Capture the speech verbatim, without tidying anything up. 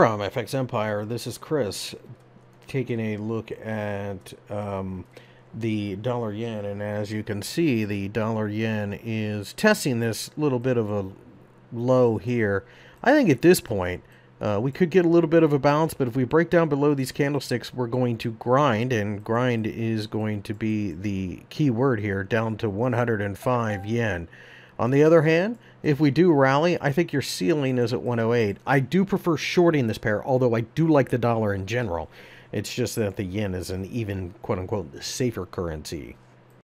From F X Empire, this is Chris taking a look at um, the dollar yen, and as you can see, the dollar yen is testing this little bit of a low here. I think at this point uh, we could get a little bit of a bounce, but if we break down below these candlesticks, we're going to grind, and grind is going to be the key word here, down to one hundred five yen. On the other hand, if we do rally, I think your ceiling is at one oh eight. I do prefer shorting this pair, although I do like the dollar in general. It's just that the yen is an even, quote-unquote, safer currency.